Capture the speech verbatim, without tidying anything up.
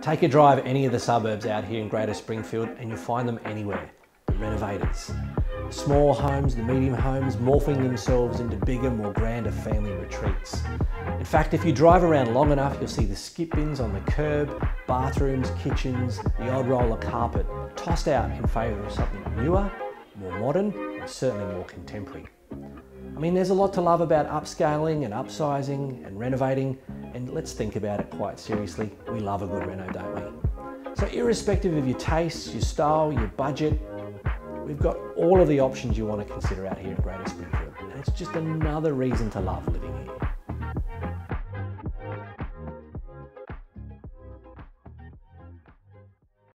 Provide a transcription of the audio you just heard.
Take a drive any of the suburbs out here in Greater Springfield and you'll find them anywhere. The renovators. Small homes, the medium homes, morphing themselves into bigger, more grander family retreats. In fact, if you drive around long enough, you'll see the skip bins on the curb, bathrooms, kitchens, the odd roll of carpet, tossed out in favour of something newer, more modern, and certainly more contemporary. I mean, there's a lot to love about upscaling and upsizing and renovating, and let's think about it quite seriously. We love a good reno, don't we? So irrespective of your tastes, your style, your budget, we've got all of the options you want to consider out here at Greater Springfield, and it's just another reason to love living here.